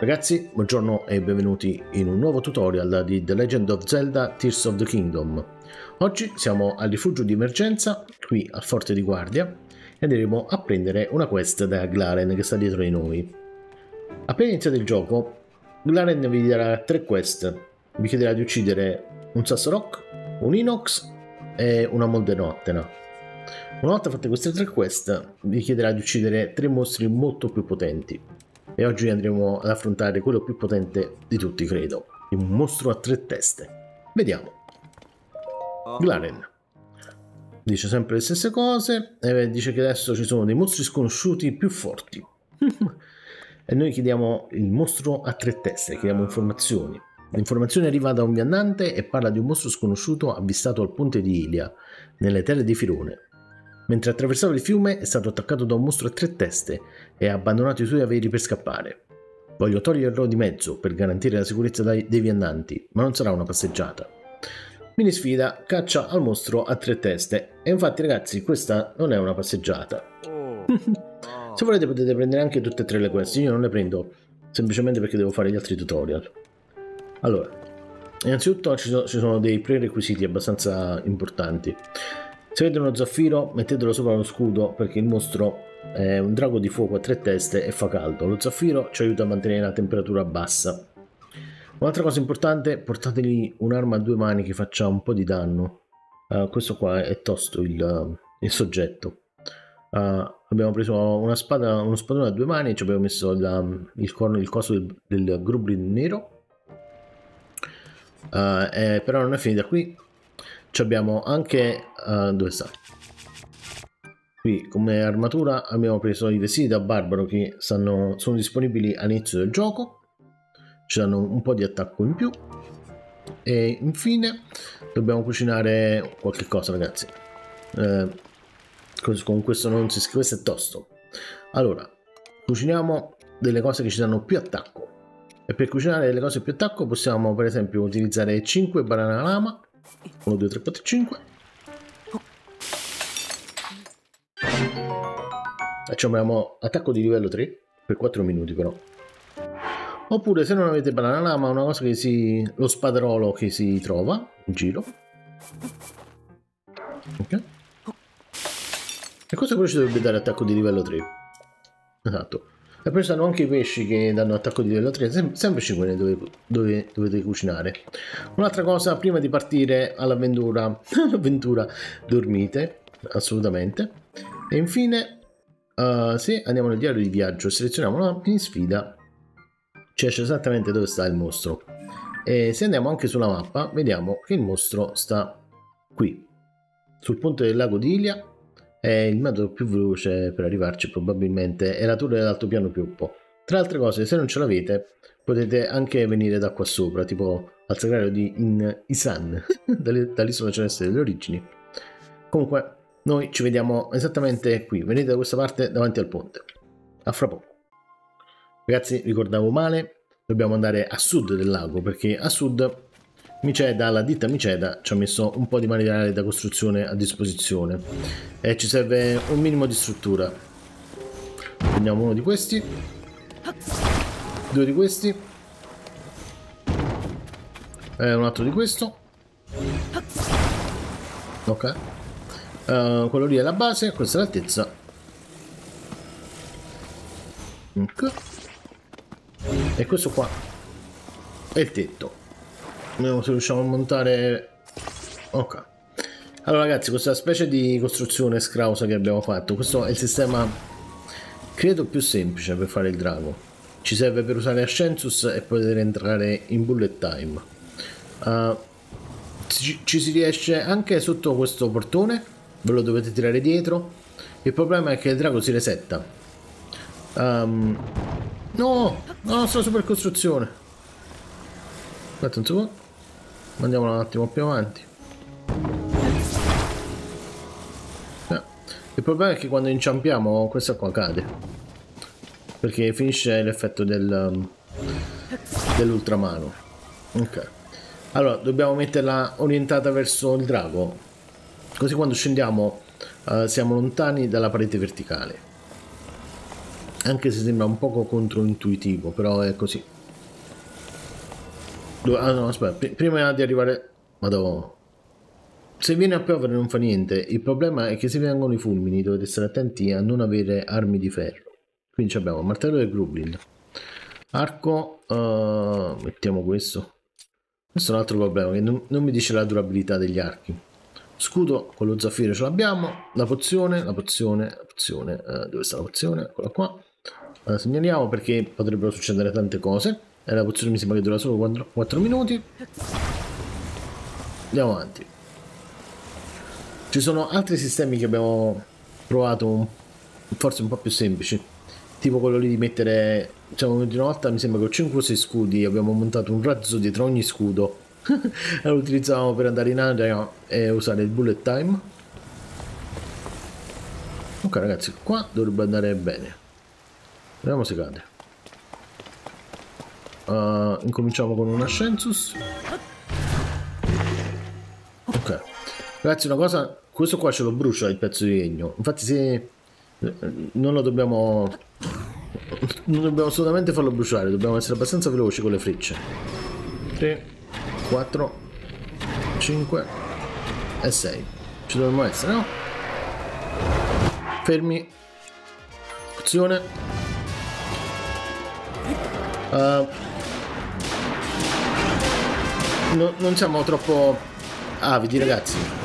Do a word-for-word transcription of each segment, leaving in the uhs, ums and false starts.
Ragazzi, buongiorno e benvenuti in un nuovo tutorial di The Legend of Zelda Tears of the Kingdom. Oggi siamo al rifugio di emergenza, qui al Forte di Guardia, e andremo a prendere una quest da Glaren che sta dietro di noi. Appena iniziato il gioco, Glaren vi darà tre quest. Vi chiederà di uccidere un Sassorok, un Inox e una Moldenotena. Una volta fatte queste tre quest, vi chiederà di uccidere tre mostri molto più potenti. E oggi andremo ad affrontare quello più potente di tutti, credo. Un mostro a tre teste. Vediamo. Glaren dice sempre le stesse cose. E dice che adesso ci sono dei mostri sconosciuti più forti. E noi chiediamo il mostro a tre teste. Chiediamo informazioni. L'informazione arriva da un viandante e parla di un mostro sconosciuto avvistato al ponte di Ilia, nelle terre di Firone. Mentre attraversava il fiume è stato attaccato da un mostro a tre teste e ha abbandonato i suoi averi per scappare. Voglio toglierlo di mezzo per garantire la sicurezza dei viandanti, ma non sarà una passeggiata. Mini sfida, caccia al mostro a tre teste. E infatti ragazzi, questa non è una passeggiata. Se volete potete prendere anche tutte e tre le quest, io non le prendo semplicemente perché devo fare gli altri tutorial. Allora, innanzitutto ci sono dei prerequisiti abbastanza importanti. Se avete uno zaffiro mettetelo sopra lo scudo perché il mostro è un drago di fuoco a tre teste e fa caldo. Lo zaffiro ci aiuta a mantenere la temperatura bassa. Un'altra cosa importante, portategli un'arma a due mani che faccia un po' di danno. Uh, questo qua è tosto il, il soggetto. Uh, abbiamo preso una spada, uno spadone a due mani e ci abbiamo messo la, il, corno, il coso del, del grublin nero. Uh, eh, però non è finita qui. Ci abbiamo anche uh, dove sta? Qui come armatura abbiamo preso i vestiti da barbaro che stanno, sono disponibili all'inizio del gioco, ci danno un po' di attacco in più. E infine dobbiamo cucinare qualche cosa, ragazzi. Eh, con questo non si scrive, questo è tosto. Allora cuciniamo delle cose che ci danno più attacco, e per cucinare delle cose più attacco possiamo per esempio utilizzare cinque banana-lama. uno, due, tre, quattro, cinque. Facciamo attacco di livello tre per quattro minuti però. Oppure se non avete banana-lama, una cosa che si... lo spadarolo che si trova in giro. Ok. E questo pure ci dovrebbe dare attacco di livello tre. Esatto. E poi stanno anche i pesci che danno attacco di livello tre, Sem sempre cinque dove, dove dovete cucinare. Un'altra cosa, prima di partire all'avventura, all'avventura dormite, assolutamente. E infine, uh, se andiamo nel diario di viaggio e selezioniamo una mini sfida, ci esce esattamente dove sta il mostro. E se andiamo anche sulla mappa, vediamo che il mostro sta qui, sul ponte del lago di Ilia. E il metodo più veloce per arrivarci probabilmente è la torre dell'alto piano pioppo. Tra altre cose, se non ce l'avete potete anche venire da qua sopra, tipo al sagrario di in Isan dall'isola celeste delle origini. Comunque noi ci vediamo esattamente qui, venite da questa parte davanti al ponte. A fra poco. Ragazzi, ricordavo male, dobbiamo andare a sud del lago perché a sud Miceda, la ditta Miceda ci ha messo un po' di materiale da costruzione a disposizione e ci serve un minimo di struttura. Prendiamo uno di questi, due di questi, eh, un altro di questo. Ok, uh, quello lì è la base, questa è l'altezza. Ok, e questo qua è il tetto. Vediamo se riusciamo a montare. Ok. Allora ragazzi, questa specie di costruzione scrausa che abbiamo fatto, questo è il sistema credo più semplice per fare il drago. Ci serve per usare Ascensus e poter entrare in bullet time. uh, ci, ci si riesce anche sotto questo portone, ve lo dovete tirare dietro. Il problema è che il drago si resetta. um, No, la nostra super costruzione. Aspetta un secondo, andiamo un attimo più avanti. Eh, il problema è che quando inciampiamo questa qua cade perché finisce l'effetto del, dell'ultramano. Ok, allora dobbiamo metterla orientata verso il drago, così quando scendiamo eh, siamo lontani dalla parete verticale. anche se sembra un poco controintuitivo, però è così. Ah no, aspetta, prima di arrivare... Madonna. Se viene a piovere non fa niente, il problema è che se vengono i fulmini dovete stare attenti a non avere armi di ferro. Quindi abbiamo martello del Grublin, arco, uh, mettiamo questo. Questo è un altro problema, che non, non mi dice la durabilità degli archi. Scudo con lo zaffiro ce l'abbiamo, la pozione, la pozione, la pozione, uh, dove sta la pozione? Eccola qua. La segnaliamo perché potrebbero succedere tante cose. E la pozione mi sembra che dura solo quattro, quattro minuti. Andiamo avanti. Ci sono altri sistemi che abbiamo provato, forse un po' più semplici, tipo quello lì di mettere, diciamo, di una volta mi sembra che ho cinque o sei scudi, abbiamo montato un razzo dietro ogni scudo. Lo utilizzavamo per andare in aria e usare il bullet time. Ok ragazzi, qua dovrebbe andare bene. Vediamo se cade. uh, Incominciamo con un Ascensus. Ok ragazzi, una cosa, questo qua ce lo brucia il pezzo di legno. Infatti se non lo dobbiamo, non dobbiamo assolutamente farlo bruciare. Dobbiamo essere abbastanza veloci con le frecce. Tre, quattro, cinque e sei. Ci dovremmo essere, no? Fermi. Pozione. uh, no, Non siamo troppo avidi ragazzi.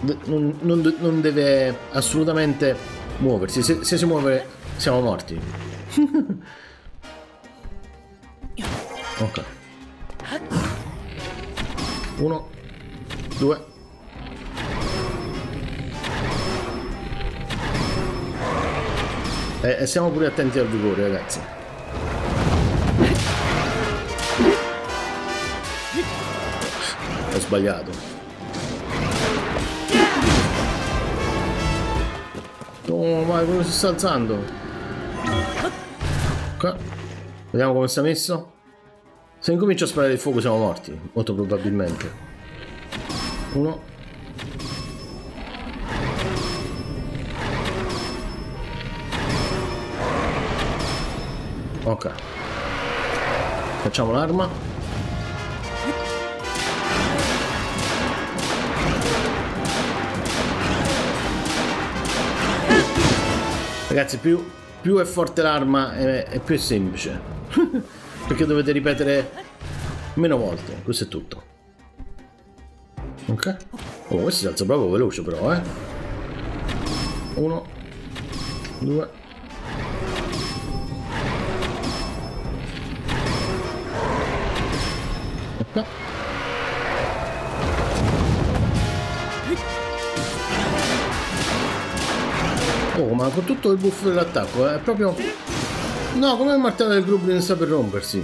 Non, non, non deve assolutamente muoversi. Se, se si muove siamo morti. Ok, uno, due. E, e siamo pure attenti al vigore ragazzi. Ho sbagliato. Oh ma come si sta alzando. Ok, vediamo come si è messo. Se incomincio a sparare il fuoco siamo morti, molto probabilmente. Uno. Ok. Facciamo l'arma. Ragazzi, più, più è forte l'arma e, e più è semplice. Perché dovete ripetere meno volte. Questo è tutto. Ok. Oh, questo si alza proprio veloce però, eh. Uno. Due. Ok. Oh, ma con tutto il buff dell'attacco, eh, è proprio... No, come il martello del gruppo non sta per rompersi.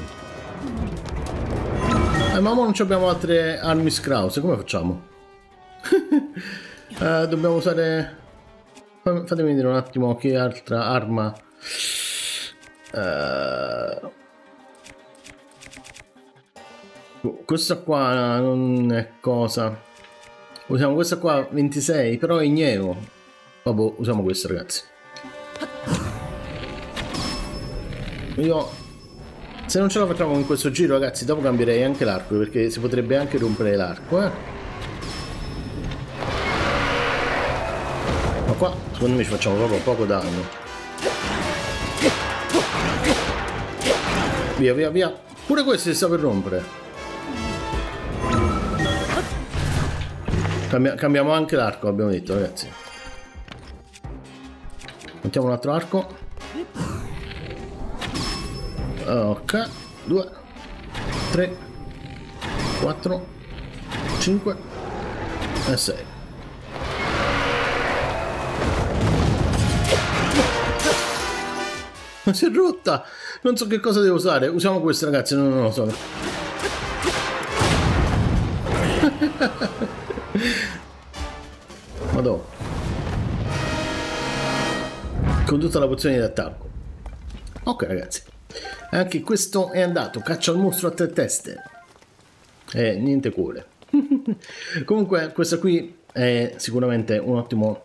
Eh, ma ora non abbiamo altre armi scrause, come facciamo? eh, dobbiamo usare... Fatemi vedere un attimo che altra arma... Eh... Questa qua non è cosa... Usiamo questa qua, ventisei, però è igneo. Vabbè, usiamo questa ragazzi. Io, se non ce la facciamo in questo giro ragazzi, dopo cambierei anche l'arco, perché si potrebbe anche rompere l'arco, eh. Ma qua secondo me ci facciamo proprio poco danno. Via via via. Pure questo si sta per rompere. Cambia, Cambiamo anche l'arco, abbiamo detto ragazzi. Mettiamo un altro arco. Ok, due, tre, quattro, cinque e sei. Ma si è rotta! Non so che cosa devo usare. Usiamo questo ragazzi, non lo so. Madonna. Con tutta la pozione di attacco. Ok ragazzi, anche questo è andato. Caccia al mostro a tre teste. Eh, niente cuore. Comunque questa qui è sicuramente un ottimo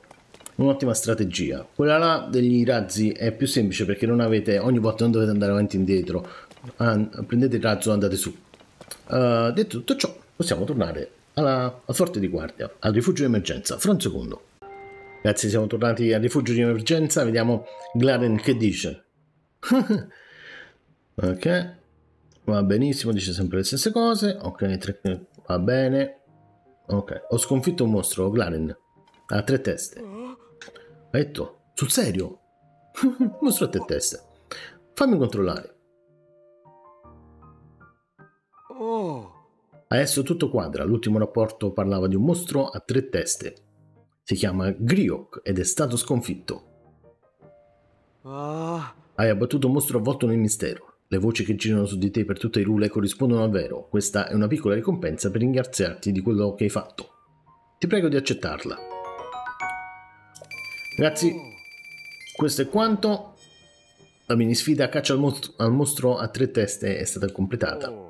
un'ottima strategia. Quella là degli razzi è più semplice perché non avete, ogni volta non dovete andare avanti e indietro, And prendete il razzo e andate su. Uh, detto tutto ciò, possiamo tornare alla, al Forte di Guardia, al Rifugio di Emergenza. Fra un secondo. Ragazzi, siamo tornati al Rifugio di Emergenza, vediamo Glaren che dice. Ok, va benissimo, dice sempre le stesse cose. Ok, tre, va bene. Ok, ho sconfitto un mostro, Glaren. Ha tre teste. Ha detto, sul serio? Un mostro a tre teste. Fammi controllare. Adesso tutto quadra, l'ultimo rapporto parlava di un mostro a tre teste. Si chiama Griock ed è stato sconfitto. Ah. Hai abbattuto un mostro avvolto nel mistero. Le voci che girano su di te per tutta Hyrule corrispondono al vero. Questa è una piccola ricompensa per ringraziarti di quello che hai fatto. Ti prego di accettarla. Ragazzi, questo è quanto. La mini sfida caccia al, most al mostro a tre teste è stata completata.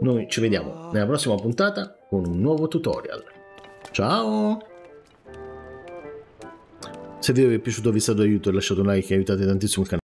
Noi ci vediamo nella prossima puntata con un nuovo tutorial. Ciao! Se il video vi è piaciuto, vi è stato d'aiuto e lasciate un like che aiutate tantissimo il canale.